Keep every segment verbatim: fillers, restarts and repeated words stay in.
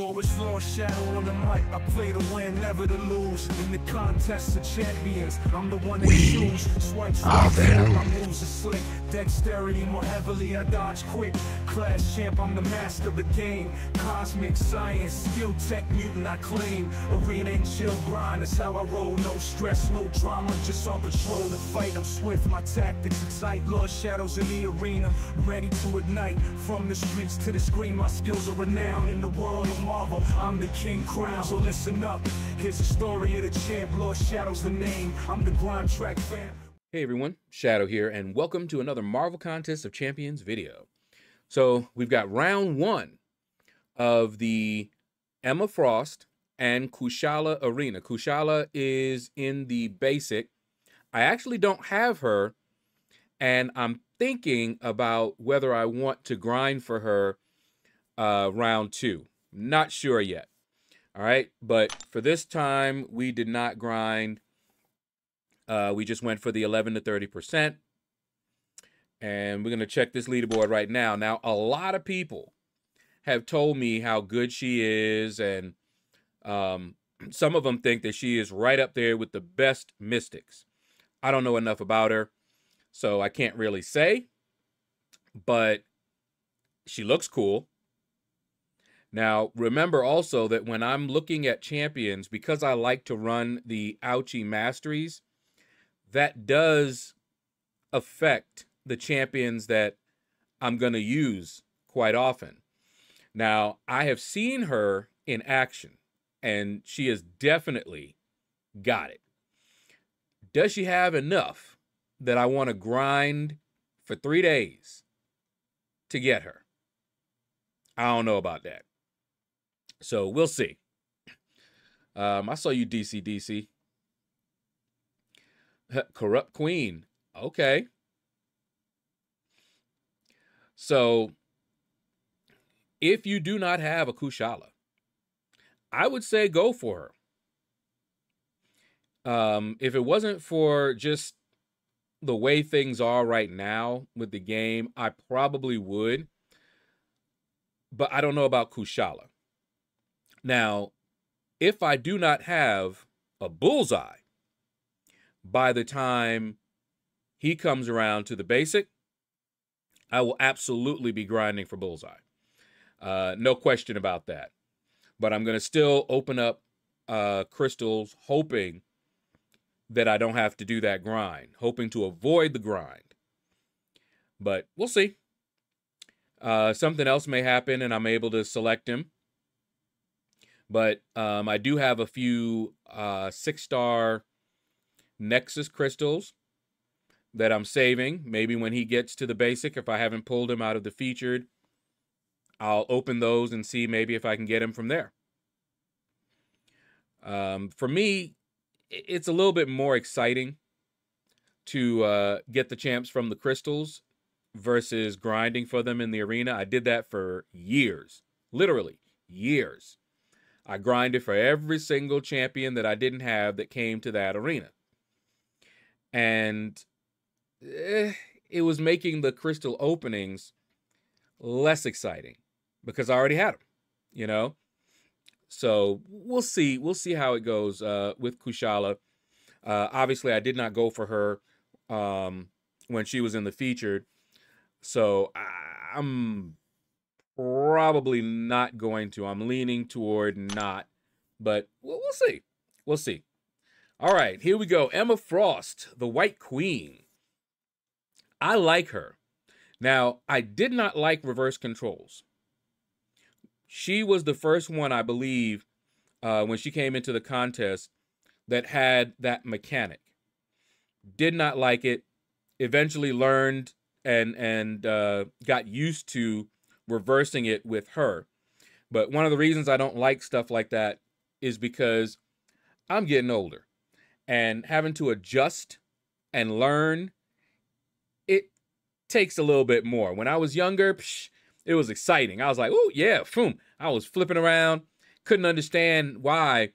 go. It's Lord Shaedow on the mic. I play to win, never to lose. In the contest of champions, I'm the one that choose. Swipes are them. My moves are slick. Dexterity more heavily, I dodge quick. Class champ, I'm the master of the game. Cosmic science, skill tech, mutant I claim. Arena and chill grind, that's how I roll. No stress, no drama, just on patrol to fight. I'm swift, my tactics excite. Lord Shaedow's in the arena, ready to ignite. From the streets to the screen, my skills are renowned. In the world of Marvel, I'm the king crown. So listen up, here's the story of the champ. Lord Shaedow's the name, I'm the grind track fan. Hey everyone, Shaedow here, and welcome to another Marvel Contest of Champions video. So we've got round one of the Emma Frost and Kushala arena. Kushala is in the basic. I actually don't have her, and I'm thinking about whether I want to grind for her uh, round two. Not sure yet. All right, but for this time, we did not grind. Uh, we just went for the eleven to thirty percent. And we're going to check this leaderboard right now. Now, a lot of people have told me how good she is, and um, some of them think that she is right up there with the best mystics. I don't know enough about her, so I can't really say, but she looks cool. Now, remember also that when I'm looking at champions, because I like to run the Ouchie masteries, that does affect the champions that I'm going to use quite often. Now, I have seen her in action, and she has definitely got it. Does she have enough that I want to grind for three days to get her? I don't know about that. So we'll see. Um, I saw you, D C D C. Corrupt Queen. Okay. So if you do not have a Kushala, I would say go for her. Um, if it wasn't for just the way things are right now with the game, I probably would. But I don't know about Kushala. Now, if I do not have a Bullseye by the time he comes around to the basic, I will absolutely be grinding for Bullseye. Uh, no question about that. But I'm going to still open up uh, crystals, hoping that I don't have to do that grind, hoping to avoid the grind. But we'll see. Uh, something else may happen, and I'm able to select him. But um, I do have a few uh, six-star Nexus crystals that I'm saving. Maybe when he gets to the basic, if I haven't pulled him out of the featured, I'll open those and see maybe if I can get him from there. Um, for me, it's a little bit more exciting to uh, get the champs from the crystals versus grinding for them in the arena. I did that for years, literally years. I grinded for every single champion that I didn't have that came to that arena. And eh, it was making the crystal openings less exciting because I already had them, you know? So we'll see. We'll see how it goes uh, with Kushala. Uh, obviously, I did not go for her um, when she was in the featured. So I'm probably not going to. I'm leaning toward not, but we'll, we'll see. We'll see. All right, here we go. Emma Frost, the White Queen. I like her. Now, I did not like reverse controls. She was the first one, I believe, uh, when she came into the contest that had that mechanic. Did not like it. Eventually learned and, and uh, got used to reversing it with her. But one of the reasons I don't like stuff like that is because I'm getting older, and having to adjust and learn, it takes a little bit more. When I was younger, psh, it was exciting. I was like, oh yeah, boom. I was flipping around. Couldn't understand why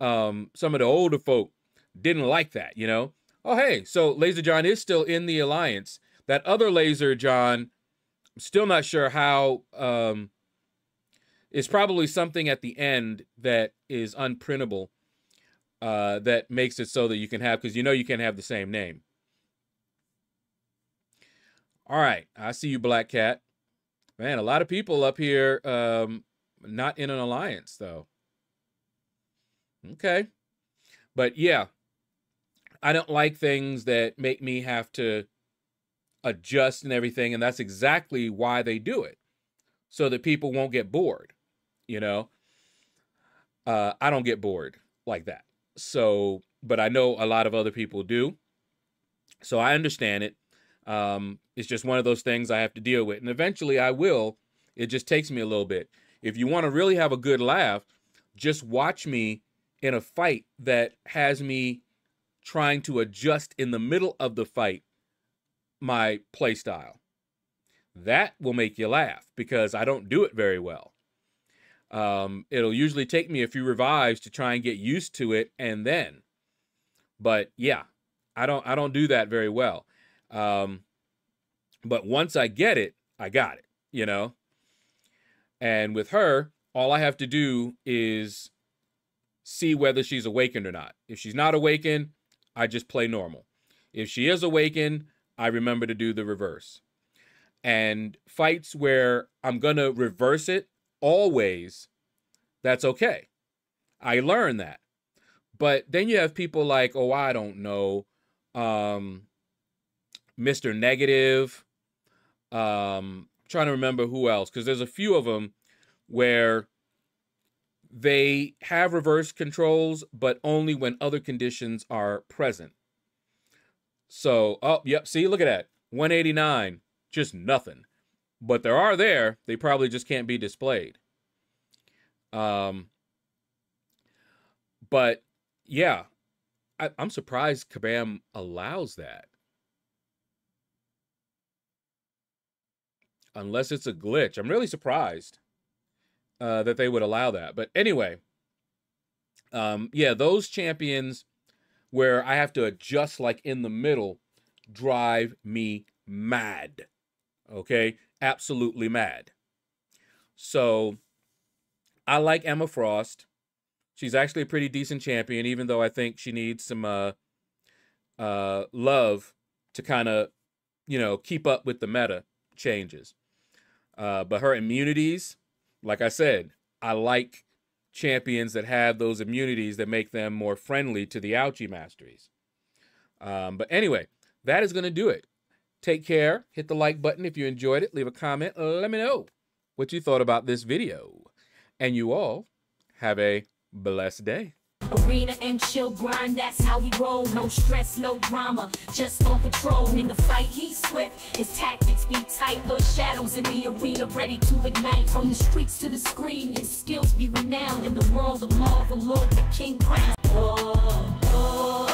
um, some of the older folk didn't like that, you know? Oh, hey, so Laser John is still in the Alliance. That other Laser John, I'm still not sure how um, is probably something at the end that is unprintable, uh, that makes it so that you can have, because you know you can't have the same name. All right, I see you, Black Cat. Man, a lot of people up here um, not in an alliance, though. Okay. But, yeah, I don't like things that make me have to adjust and everything, and that's exactly why they do it, so that people won't get bored, you know? Uh, I don't get bored like that. So, but I know a lot of other people do, so I understand it. Um, it's just one of those things I have to deal with, and eventually I will. It just takes me a little bit. If you want to really have a good laugh, just watch me in a fight that has me trying to adjust in the middle of the fight my play style. That will make you laugh, because I don't do it very well. Um, it'll usually take me a few revives to try and get used to it, and then, but yeah, I don't, I don't do that very well. Um, but once I get it, I got it, you know? And with her, all I have to do is see whether she's awakened or not. If she's not awakened, I just play normal. If she is awakened, I remember to do the reverse. And fights where I'm going to reverse it always, that's okay. I learned that. But then you have people like, oh, I don't know, um... Mister Negative, um, trying to remember who else, because there's a few of them where they have reverse controls, but only when other conditions are present. So, oh, yep, see, look at that, one eighty-nine, just nothing. But there are there, they probably just can't be displayed. Um, but, yeah, I, I'm surprised Kabam allows that. Unless it's a glitch. I'm really surprised uh, that they would allow that. But anyway, um, yeah, those champions where I have to adjust like in the middle drive me mad, okay? Absolutely mad. So I like Emma Frost. She's actually a pretty decent champion, even though I think she needs some uh, uh, love to kind of, you know, keep up with the meta changes. Uh, but her immunities, like I said, I like champions that have those immunities that make them more friendly to the Ouchie masteries. Um, but anyway, that is going to do it. Take care. Hit the like button if you enjoyed it. Leave a comment. Let me know what you thought about this video. And you all have a blessed day. Arena and chill grind, that's how we roll. No stress, no drama, just on patrol. In the fight, he's swift, his tactics be tight. Lord Shaedow's in the arena, ready to ignite. From the streets to the screen, his skills be renowned. In the world of Marvel, Lord the King crown. Oh, oh.